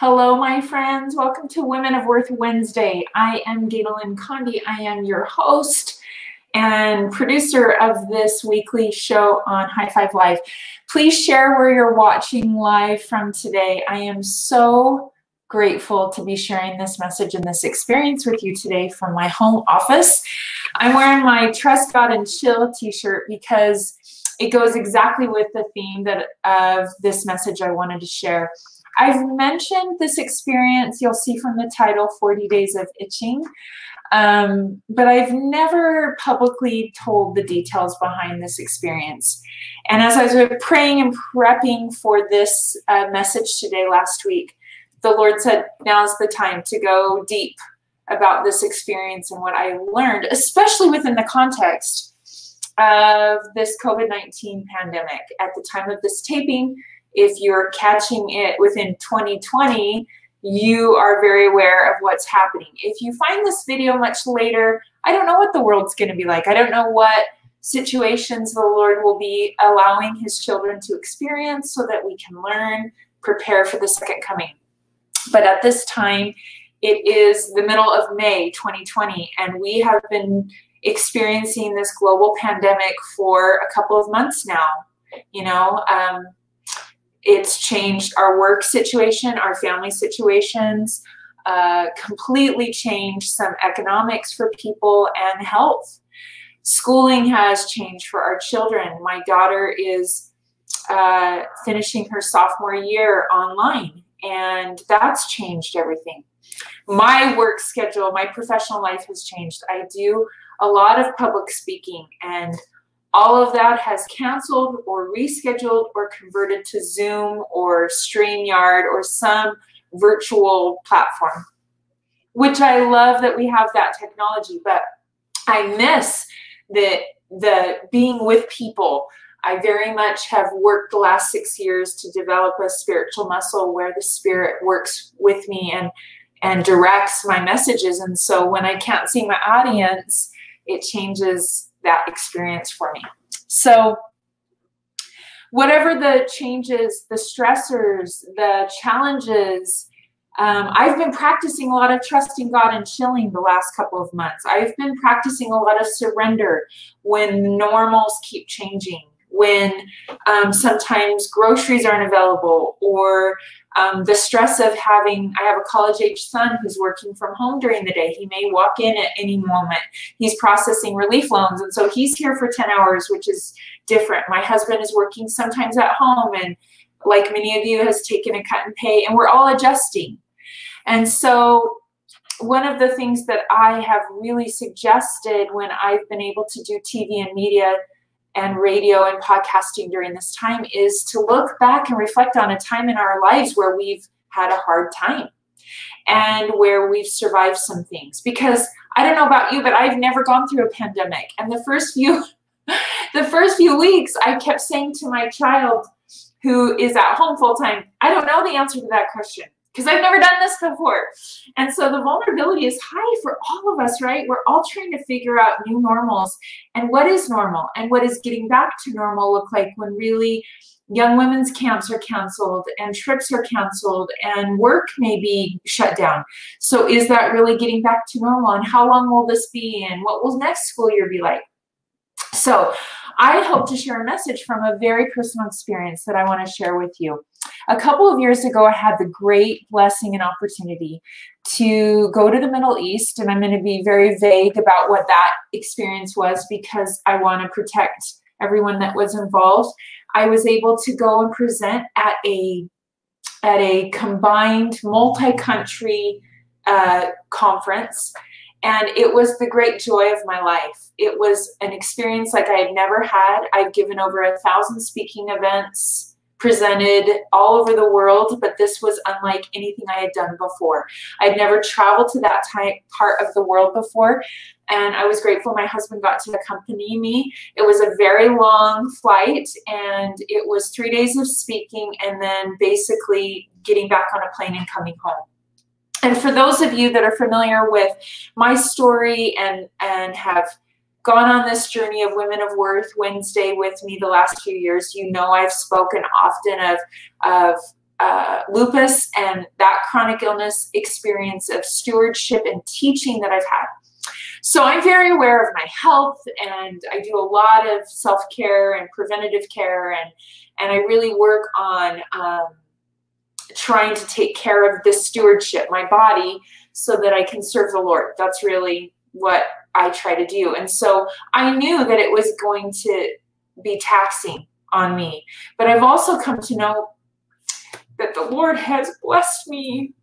Hello, my friends. Welcome to Women of Worth Wednesday. I am Ganel-Lyn Condie. I am your host and producer of this weekly show on High Five Live. Please share where you're watching live from today. I am so grateful to be sharing this message and this experience with you today from my home office. I'm wearing my Trust God and Chill t-shirt because it goes exactly with the theme of this message I wanted to share. I've mentioned this experience, you'll see from the title, 40 Days of Itching, but I've never publicly told the details behind this experience. And as I was praying and prepping for this message today last week, the Lord said, now's the time to go deep about this experience and what I learned, especially within the context of this COVID-19 pandemic. At the time of this taping, if you're catching it within 2020, you are very aware of what's happening. If you find this video much later, I don't know what the world's going to be like. I don't know what situations the Lord will be allowing his children to experience so that we can learn, prepare for the second coming. But at this time, it is the middle of May 2020, and we have been experiencing this global pandemic for a couple of months now. You know, it's changed our work situation, our family situations, completely changed some economics for people and health. Schooling has changed for our children. My daughter is finishing her sophomore year online, and that's changed everything. My work schedule, my professional life has changed. I do a lot of public speaking, and all of that has canceled or rescheduled or converted to Zoom or StreamYard or some virtual platform, which I love that we have that technology, but I miss the being with people. I very much have worked the last 6 years to develop a spiritual muscle where the Spirit works with me and directs my messages. And so when I can't see my audience, it changes that experience for me. So whatever the changes, the stressors, the challenges, I've been practicing a lot of trusting God and chilling the last couple of months. I've been practicing a lot of surrender when normals keep changing, when sometimes groceries aren't available, or the stress of having, I have a college-age son who's working from home during the day. He may walk in at any moment. He's processing relief loans, and so he's here for 10 hours, which is different. My husband is working sometimes at home, and like many of you, has taken a cut and pay, and we're all adjusting. And so one of the things that I have really suggested when I've been able to do TV and media and radio and podcasting during this time is to look back and reflect on a time in our lives where we've had a hard time and where we've survived some things. Because I don't know about you, but I've never gone through a pandemic. And the first few weeks, I kept saying to my child who is at home full time, I don't know the answer to that question because I've never done this before. And so the vulnerability is high for all of us, right? We're all trying to figure out new normals and what is normal and what is getting back to normal look like when really young women's camps are canceled and trips are canceled and work may be shut down. So is that really getting back to normal, and how long will this be, and what will next school year be like? So I hope to share a message from a very personal experience that I want to share with you. A couple of years ago, I had the great blessing and opportunity to go to the Middle East, and I'm going to be very vague about what that experience was because I want to protect everyone that was involved. I was able to go and present at a combined multi-country conference, and it was the great joy of my life. It was an experience like I had never had. I've given over 1,000 speaking events, presented all over the world, but this was unlike anything I had done before. I'd never traveled to that part of the world before, and I was grateful my husband got to accompany me. It was a very long flight, and it was 3 days of speaking and then basically getting back on a plane and coming home. And for those of you that are familiar with my story and have gone on this journey of Women of Worth Wednesday with me the last few years, you know I've spoken often of lupus and that chronic illness experience of stewardship and teaching that I've had. So I'm very aware of my health, and I do a lot of self-care and preventative care, and I really work on trying to take care of this stewardship, my body, so that I can serve the Lord. That's really what I try to do. And so I knew that it was going to be taxing on me, but I've also come to know that the Lord has blessed me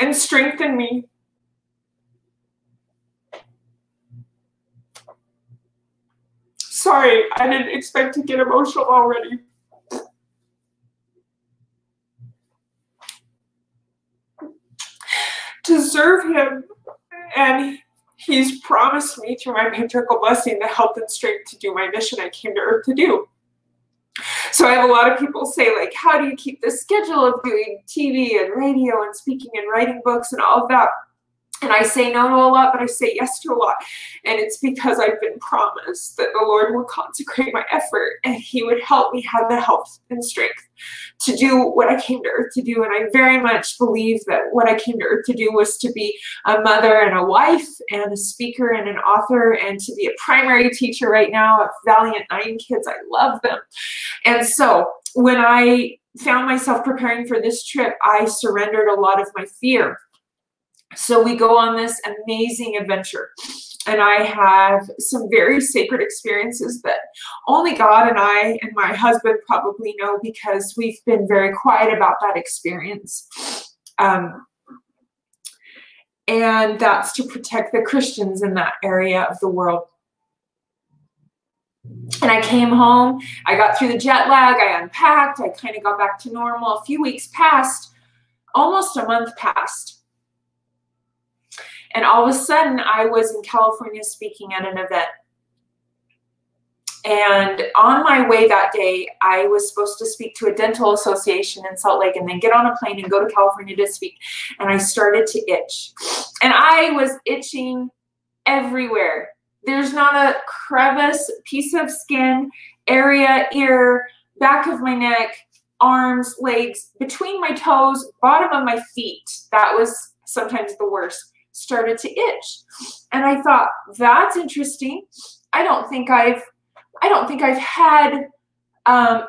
and strengthened me. Sorry, I didn't expect to get emotional already. To serve him, and he's promised me through my patriarchal blessing the health and strength to do my mission I came to earth to do. So I have a lot of people say, like, how do you keep the schedule of doing TV and radio and speaking and writing books and all of that? And I say no to a lot, but I say yes to a lot. And it's because I've been promised that the Lord will consecrate my effort and he would help me have the health and strength to do what I came to earth to do. And I very much believe that what I came to earth to do was to be a mother and a wife and a speaker and an author and to be a primary teacher right now at Valiant 9 Kids. I love them. And so when I found myself preparing for this trip, I surrendered a lot of my fear. So we go on this amazing adventure, and I have some very sacred experiences that only God and I and my husband probably know, because we've been very quiet about that experience. And that's to protect the Christians in that area of the world. And I came home, I got through the jet lag, I unpacked, I kind of got back to normal. A few weeks passed, almost a month passed. And all of a sudden, I was in California speaking at an event. And on my way that day, I was supposed to speak to a dental association in Salt Lake and then get on a plane and go to California to speak. And I started to itch. And I was itching everywhere. There's not a crevice, piece of skin, area, ear, back of my neck, arms, legs, between my toes, bottom of my feet. That was sometimes the worst. Started to itch. And I thought, that's interesting. I don't think I've had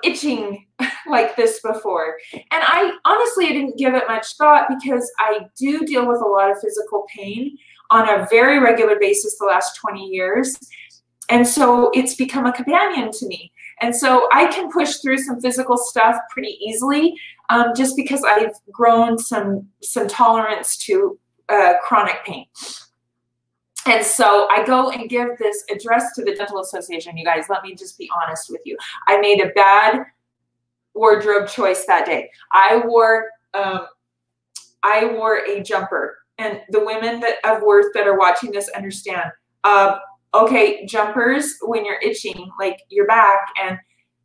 itching like this before. And I honestly didn't give it much thought, because I do deal with a lot of physical pain on a very regular basis the last 20 years. And so it's become a companion to me. And so I can push through some physical stuff pretty easily, just because I've grown some tolerance to chronic pain. And so I go and give this address to the dental association. You guys, let me just be honest with you. I made a bad wardrobe choice that day. I wore a jumper, and the women of Worth that are watching this understand. Okay, jumpers when you're itching, like your back, and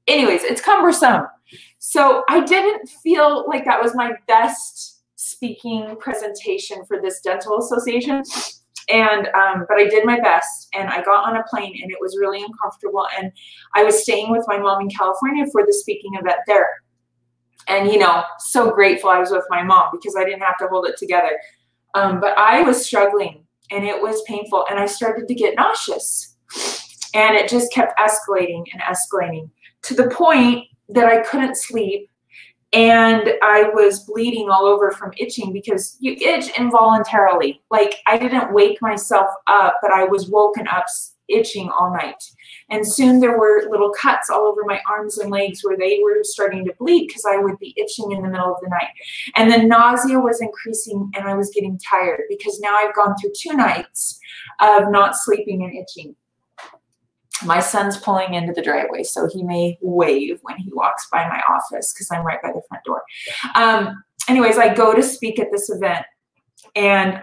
anyways, it's cumbersome. So I didn't feel like that was my best speaking presentation for this dental association, and but I did my best, and I got on a plane, and it was really uncomfortable, and I was staying with my mom in California for the speaking event there. And you know, so grateful I was with my mom, because I didn't have to hold it together, but I was struggling, and it was painful, and I started to get nauseous, and it just kept escalating and escalating to the point that I couldn't sleep. And I was bleeding all over from itching, because you itch involuntarily. Like, I didn't wake myself up, but I was woken up itching all night. And soon there were little cuts all over my arms and legs where they were starting to bleed, because I would be itching in the middle of the night. And the nausea was increasing, and I was getting tired, because now I've gone through 2 nights of not sleeping and itching. My son's pulling into the driveway, so he may wave when he walks by my office, because I'm right by the front door. Anyways, I go to speak at this event, and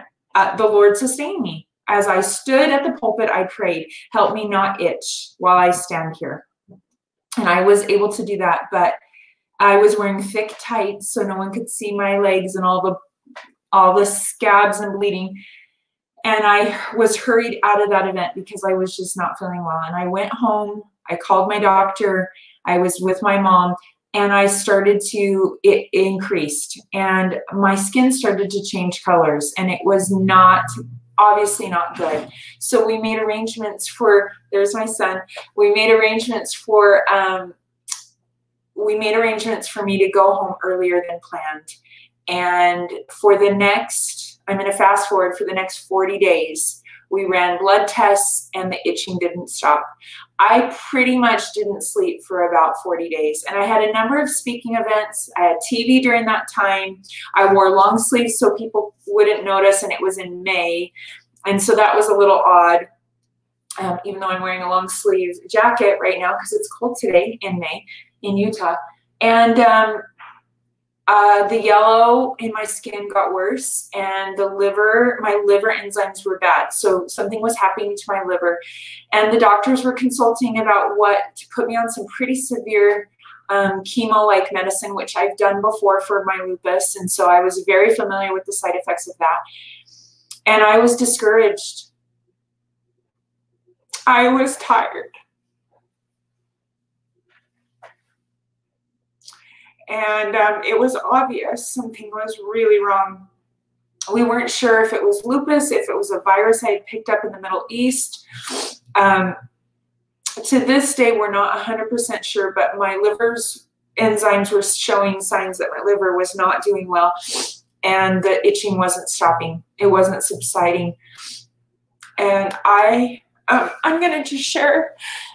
the Lord sustained me. As I stood at the pulpit, I prayed, help me not itch while I stand here. And I was able to do that, but I was wearing thick tights so no one could see my legs and all the scabs and bleeding. And I was hurried out of that event because I was just not feeling well. And I went home, I called my doctor, I was with my mom, and I started to, it increased, and my skin started to change colors, and it was not, obviously not good. So we made arrangements for, there's my son, we made arrangements for me to go home earlier than planned. And for the next, I'm going to fast forward, for the next 40 days, we ran blood tests and the itching didn't stop. I pretty much didn't sleep for about 40 days. And I had a number of speaking events. I had TV during that time. I wore long sleeves so people wouldn't notice, and it was in May. And so that was a little odd, even though I'm wearing a long sleeve jacket right now because it's cold today in May in Utah. And the yellow in my skin got worse, and the liver, my liver enzymes were bad. So something was happening to my liver, and the doctors were consulting about what to put me on, some pretty severe chemo-like medicine, which I've done before for my lupus. And so I was very familiar with the side effects of that. And I was discouraged. I was tired. And it was obvious something was really wrong. We weren't sure if it was lupus, if it was a virus I had picked up in the Middle East. To this day, we're not 100% sure, but my liver's enzymes were showing signs that my liver was not doing well, and the itching wasn't stopping. It wasn't subsiding. And I'm going to just share,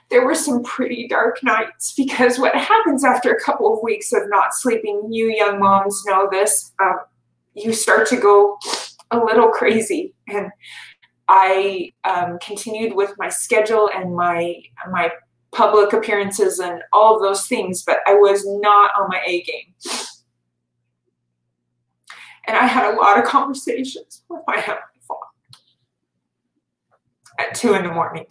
there were some pretty dark nights, because what happens after a couple of weeks of not sleeping, you young moms know this, you start to go a little crazy. And I continued with my schedule and my public appearances and all of those things, but I was not on my A game. And I had a lot of conversations with my husband at 2 in the morning.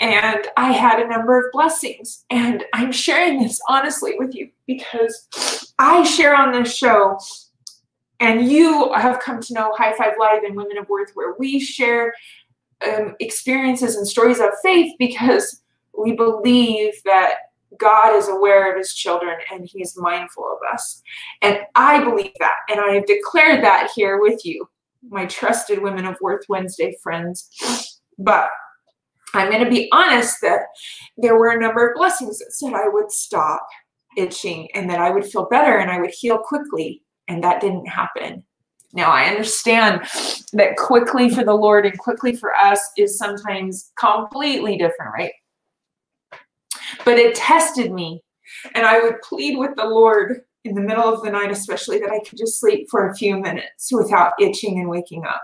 And I had a number of blessings, and I'm sharing this honestly with you because I share on this show, and you have come to know High Five Live and Women of Worth, where we share experiences and stories of faith because we believe that God is aware of his children and he is mindful of us. And I believe that, and I have declared that here with you, my trusted Women of Worth Wednesday friends. But I'm going to be honest that there were a number of blessings that said I would stop itching and that I would feel better and I would heal quickly. And that didn't happen. Now, I understand that quickly for the Lord and quickly for us is sometimes completely different, right? But it tested me. And I would plead with the Lord in the middle of the night, especially, that I could just sleep for a few minutes without itching and waking up.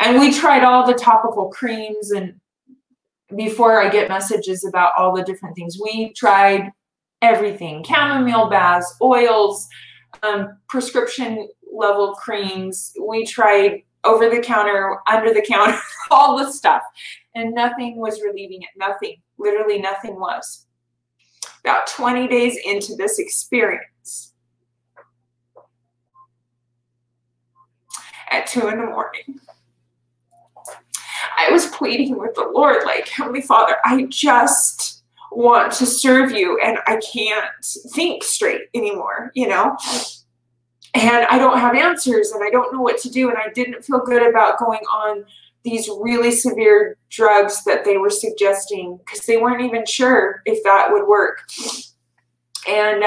And we tried all the topical creams, and before I get messages about all the different things, we tried everything, chamomile baths, oils, prescription level creams. We tried over the counter, under the counter, all the stuff, and nothing was relieving it. Nothing, literally nothing was. About 20 days into this experience, at 2 in the morning, I was pleading with the Lord, like, Heavenly Father, I just want to serve you, and I can't think straight anymore, you know? And I don't have answers, and I don't know what to do, and I didn't feel good about going on these really severe drugs that they were suggesting, because they weren't even sure if that would work. And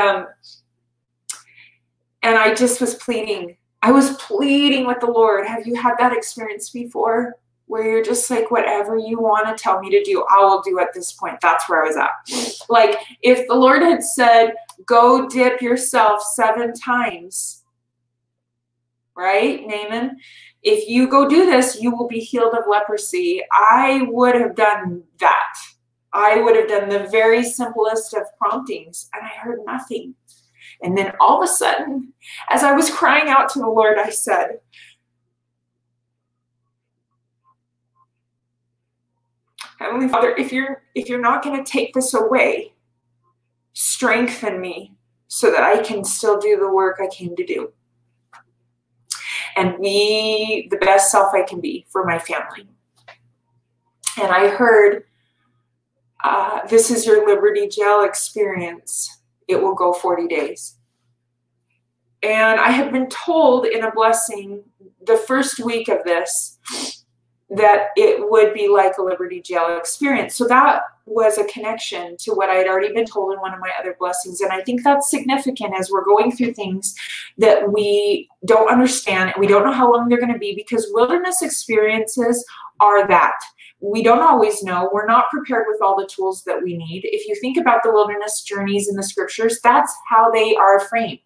I just was pleading. I was pleading with the Lord. Have you had that experience before, where you're just like, whatever you want to tell me to do, I will do at this point? That's where I was at. Like, if the Lord had said, go dip yourself 7 times, right, Naaman? If you go do this, you will be healed of leprosy. I would have done that. I would have done the very simplest of promptings, and I heard nothing. And then all of a sudden, as I was crying out to the Lord, I said, Heavenly Father, if you're not going to take this away, strengthen me so that I can still do the work I came to do and be the best self I can be for my family. And I heard, this is your Liberty Jail experience. it will go 40 days. And I had been told in a blessing the first week of this that it would be like a Liberty Jail experience. So that was a connection to what I had already been told in one of my other blessings. And I think that's significant as we're going through things that we don't understand and we don't know how long they're going to be, because wilderness experiences are that. We don't always know. We're not prepared with all the tools that we need. If you think about the wilderness journeys in the scriptures, that's how they are framed.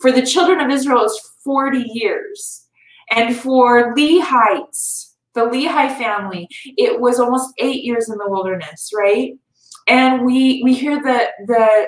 For the children of Israel, it's 40 years. And for Lehites, the Lehi family, it was almost 8 years in the wilderness, right? And we hear the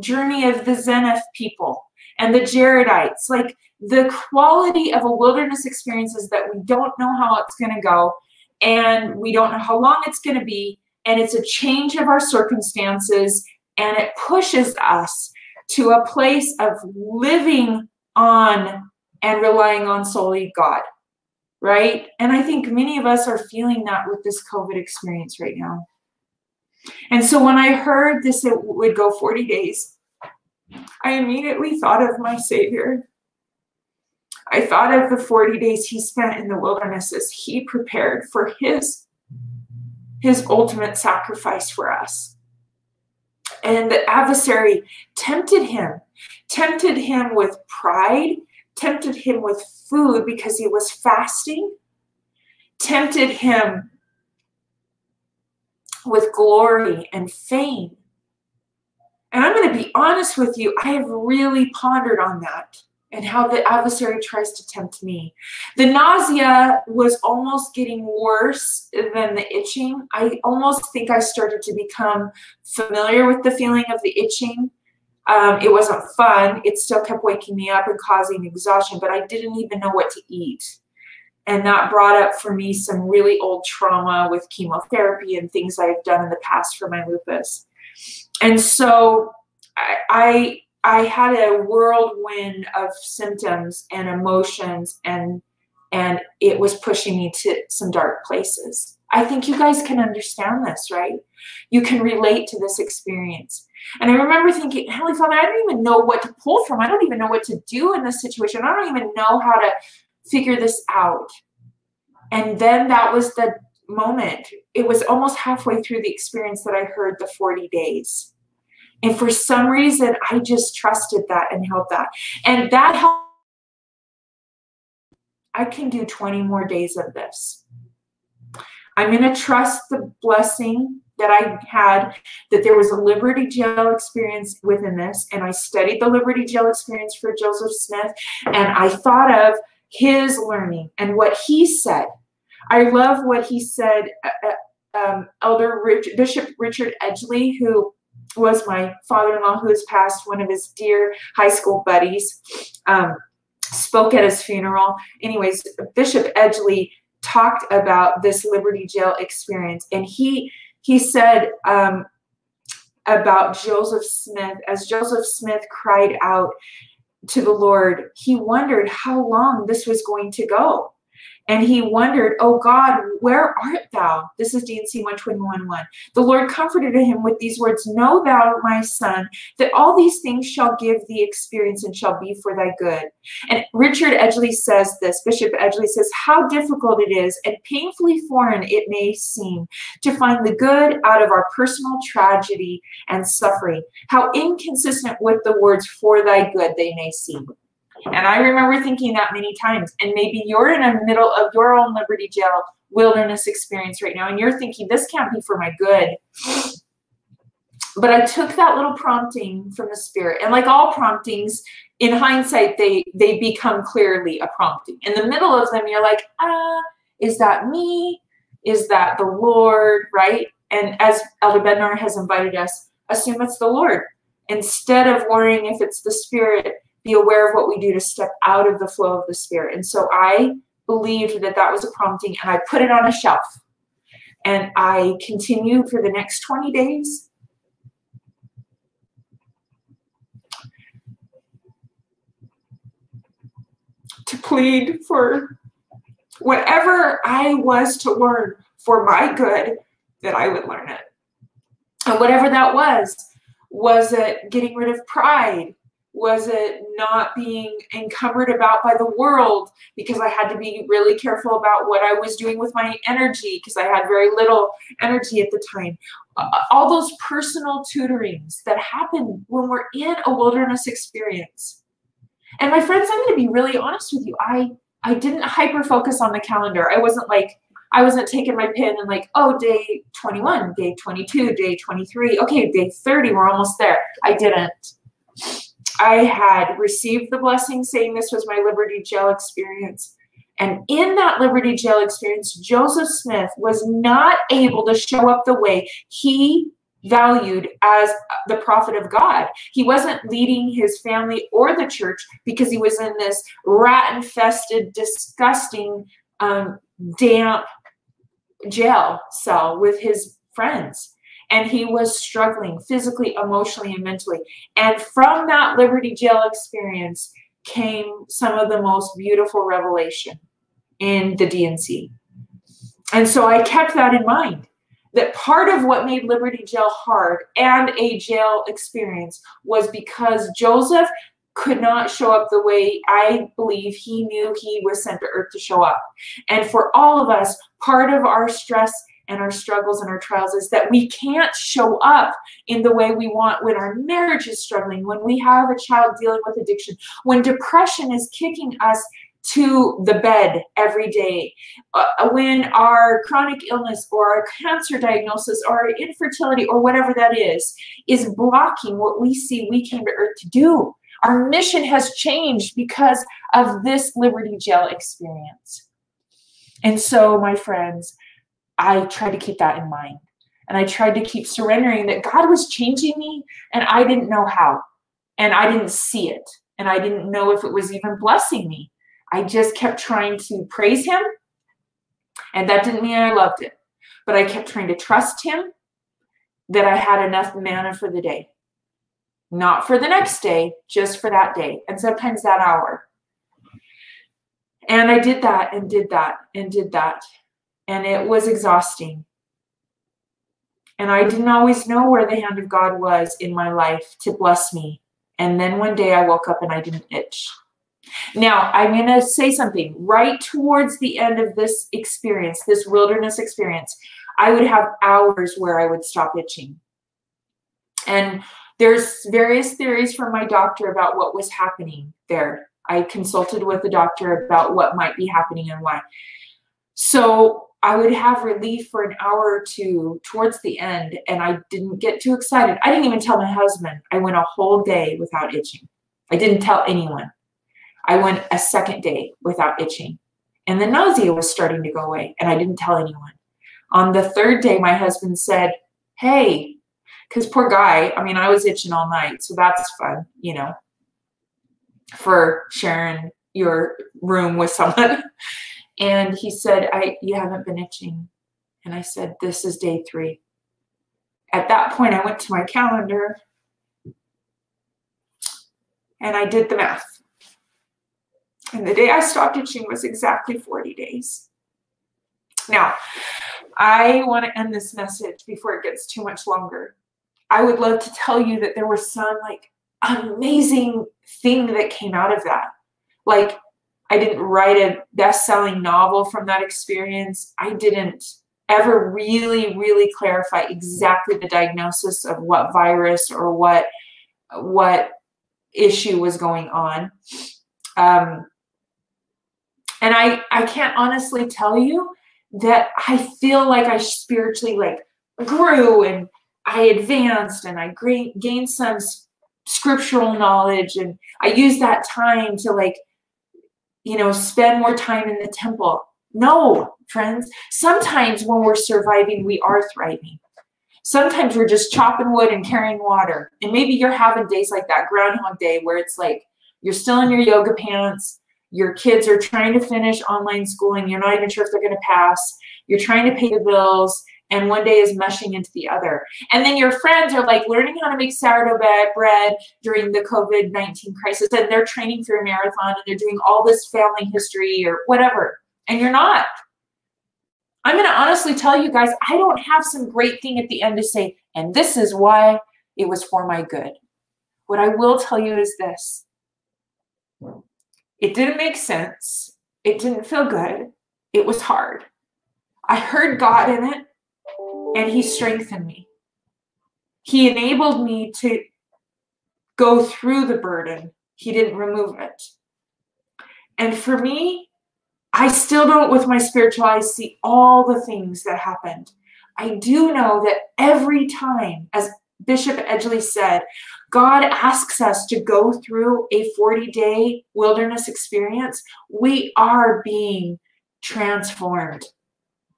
journey of the Zenith people and the Jaredites. Like, the quality of a wilderness experience is that we don't know how it's going to go, and we don't know how long it's going to be, and it's a change of our circumstances, and it pushes us to a place of living on and relying on solely God, right? And I think many of us are feeling that with this COVID experience right now. And so when I heard this, it would go 40 days, I immediately thought of my Savior. I thought of the 40 days he spent in the wilderness as he prepared for his ultimate sacrifice for us. And the adversary tempted him with pride, tempted him with food because he was fasting, tempted him with glory and fame. And I'm going to be honest with you, I have really pondered on that and how the adversary tries to tempt me. The nausea was almost getting worse than the itching. I almost think I started to become familiar with the feeling of the itching. It wasn't fun. It still kept waking me up and causing exhaustion, but I didn't even know what to eat. And that brought up for me some really old trauma with chemotherapy and things I've done in the past for my lupus. And so I had a whirlwind of symptoms and emotions, and it was pushing me to some dark places. I think you guys can understand this, right? You can relate to this experience. And I remember thinking, Heavenly Father, I don't even know what to pull from. I don't even know what to do in this situation. I don't even know how to figure this out. And then that was the moment. It was almost halfway through the experience that I heard the 40 days. And for some reason, I just trusted that and held that. And that helped. I can do 20 more days of this. I'm going to trust the blessing that I had, that there was a Liberty Jail experience within this. And I studied the Liberty Jail experience for Joseph Smith. And I thought of his learning and what he said. I love what he said, Bishop Richard Edgley, who was my father-in-law who has passed, one of his dear high school buddies, spoke at his funeral. Anyways, Bishop Edgley talked about this Liberty Jail experience, and he said about Joseph Smith, as Joseph Smith cried out to the Lord, he wondered how long this was going to go. And he wondered, oh God, where art thou? This is D&C 121:1. The Lord comforted him with these words, know thou, my son, that all these things shall give thee experience and shall be for thy good. And Richard Edgley says this, Bishop Edgley says, how difficult it is and painfully foreign it may seem to find the good out of our personal tragedy and suffering. How inconsistent with the words for thy good they may seem. And I remember thinking that many times. And maybe you're in the middle of your own Liberty Jail wilderness experience right now, and you're thinking, this can't be for my good. But I took that little prompting from the Spirit. And like all promptings, in hindsight, they become clearly a prompting. In the middle of them, you're like, is that me? Is that the Lord, right? And as Elder Bednar has invited us, assume it's the Lord. Instead of worrying if it's the Spirit, be aware of what we do to step out of the flow of the Spirit. And so I believed that that was a prompting, and I put it on a shelf. And I continued for the next 20 days. To plead for whatever I was to learn for my good, that I would learn it. And whatever that was, Was it getting rid of pride? Was it not being encumbered about by the world? Because I had to be really careful about what I was doing with my energy because I had very little energy at the time. All those personal tutorings that happen when we're in a wilderness experience. And my friends, I'm going to be really honest with you. I didn't hyper-focus on the calendar. I wasn't taking my pen and like, oh, day 21, day 22, day 23. Okay, day 30, we're almost there. I didn't. I had received the blessing saying this was my Liberty Jail experience. And in that Liberty Jail experience, Joseph Smith was not able to show up the way he valued as the prophet of God. He wasn't leading his family or the church because he was in this rat-infested, disgusting, damp jail cell with his friends. And he was struggling physically, emotionally, and mentally. And from that Liberty Jail experience came some of the most beautiful revelation in the D&C. And so I kept that in mind, that part of what made Liberty Jail hard and a jail experience was because Joseph could not show up the way I believe he knew he was sent to earth to show up. And for all of us, part of our stress and our struggles and our trials is that we can't show up in the way we want when our marriage is struggling, when we have a child dealing with addiction, when depression is kicking us to the bed every day, when our chronic illness or our cancer diagnosis or our infertility or whatever that is blocking what we see we came to earth to do. Our mission has changed because of this Liberty Jail experience. And so, my friends, I tried to keep that in mind. And I tried to keep surrendering that God was changing me and I didn't know how. And I didn't see it. And I didn't know if it was even blessing me. I just kept trying to praise him. And that didn't mean I loved it. But I kept trying to trust him that I had enough manna for the day. Not for the next day, just for that day. And sometimes that hour. And I did that and did that and did that. And it was exhausting. And I didn't always know where the hand of God was in my life to bless me. And then one day I woke up and I didn't itch. Now, I'm going to say something. Right towards the end of this experience, this wilderness experience, I would have hours where I would stop itching. And there's various theories from my doctor about what was happening there. I consulted with the doctor about what might be happening and why. So I would have relief for an hour or two towards the end, and I didn't get too excited. I didn't even tell my husband. I went a whole day without itching. I didn't tell anyone. I went a second day without itching, and the nausea was starting to go away, and I didn't tell anyone. On the third day, my husband said, hey, because poor guy, I mean, I was itching all night, so that's fun, you know, for sharing your room with someone. And he said, you haven't been itching. And I said, this is day 3. At that point, I went to my calendar and I did the math. And the day I stopped itching was exactly 40 days. Now, I want to end this message before it gets too much longer. I would love to tell you that there was some like amazing thing that came out of that. Like, I didn't write a best-selling novel from that experience. I didn't ever really, really clarify exactly the diagnosis of what virus or what issue was going on. And I can't honestly tell you that I feel like I spiritually like grew and I advanced and I gained some scriptural knowledge. And I used that time to like, you know, spend more time in the temple. No, friends. Sometimes when we're surviving, we are thriving. Sometimes we're just chopping wood and carrying water. And maybe you're having days like that, Groundhog Day, where it's like you're still in your yoga pants. Your kids are trying to finish online schooling. You're not even sure if they're going to pass. You're trying to pay the bills. And one day is meshing into the other. And then your friends are like learning how to make sourdough bread during the COVID-19 crisis. And they're training for a marathon. And they're doing all this family history or whatever. And you're not. I'm going to honestly tell you guys, I don't have some great thing at the end to say, and this is why It was for my good. What I will tell you is this. It didn't make sense. It didn't feel good. It was hard. I heard God in it, and he strengthened me. He enabled me to go through the burden. He didn't remove it. And for me, I still don't, with my spiritual eyes, see all the things that happened. I do know that every time, as Bishop Edgley said, God asks us to go through a 40-day wilderness experience. We are being transformed.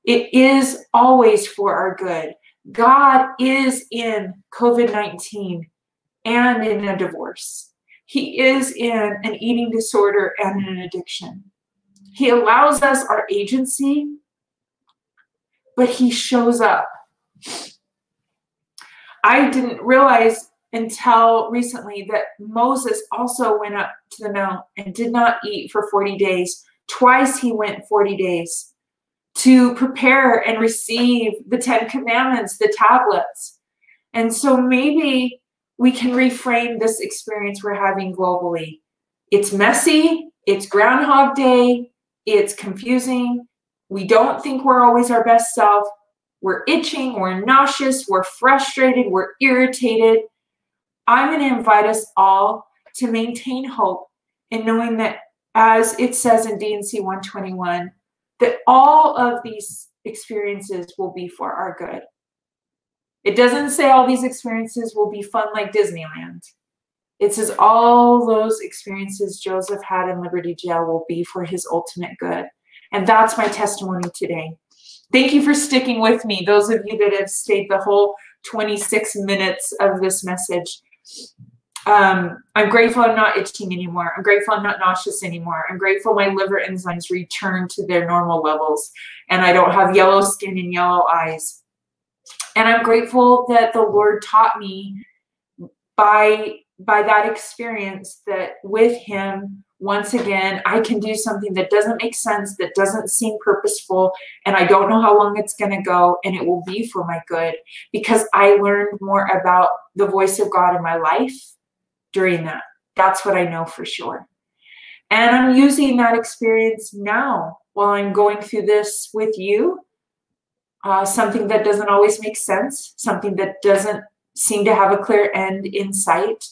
It is always for our good. God is in COVID-19 and in a divorce. He is in an eating disorder and an addiction. He allows us our agency, but he shows up. I didn't realize until recently that Moses also went up to the mount and did not eat for 40 days. Twice he went 40 days to prepare and receive the 10 commandments, the tablets. And so maybe we can reframe this experience we're having globally. It's messy. It's Groundhog Day. It's confusing. We don't think we're always our best self. We're itching, we're nauseous, we're frustrated, we're irritated. I'm going to invite us all to maintain hope in knowing that, as it says in D&C 121, that all of these experiences will be for our good. It doesn't say all these experiences will be fun like Disneyland. It says all those experiences Joseph had in Liberty Jail will be for his ultimate good. And that's my testimony today. Thank you for sticking with me, those of you that have stayed the whole 26 minutes of this message. I'm grateful I'm not itching anymore. I'm grateful I'm not nauseous anymore. I'm grateful my liver enzymes return to their normal levels and I don't have yellow skin and yellow eyes. And I'm grateful that the Lord taught me by that experience that with him, once again, I can do something that doesn't make sense, that doesn't seem purposeful, and I don't know how long it's going to go, and it will be for my good because I learned more about the voice of God in my life during that. That's what I know for sure. And I'm using that experience now while I'm going through this with you, something that doesn't always make sense, something that doesn't seem to have a clear end in sight,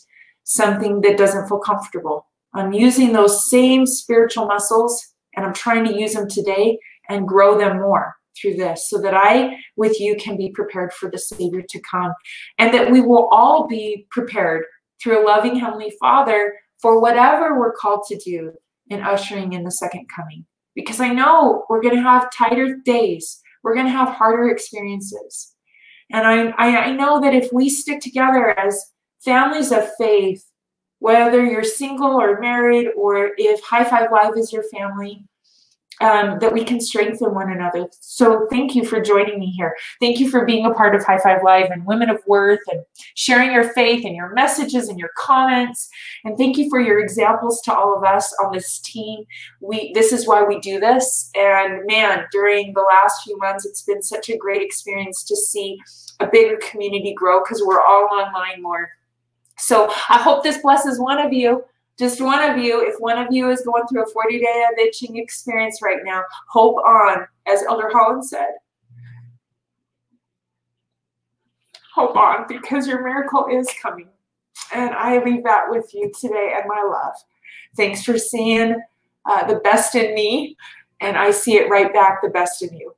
something that doesn't feel comfortable. I'm using those same spiritual muscles and I'm trying to use them today and grow them more through this so that I, with you, can be prepared for the Savior to come and that we will all be prepared through a loving Heavenly Father for whatever we're called to do in ushering in the second coming. Because I know we're going to have tighter days. We're going to have harder experiences. And I know that if we stick together as families of faith, whether you're single or married, or if High Five Live is your family, that we can strengthen one another. So thank you for joining me here. Thank you for being a part of High Five Live and Women of Worth and sharing your faith and your messages and your comments. And thank you for your examples to all of us on this team. This is why we do this. And man, during the last few months, it's been such a great experience to see a bigger community grow because we're all online more. So I hope this blesses one of you, just one of you. If one of you is going through a 40-day of itching experience right now, hope on, as Elder Holland said. Hope on, because your miracle is coming. And I leave that with you today and my love. Thanks for seeing the best in me, and I see it right back, the best in you.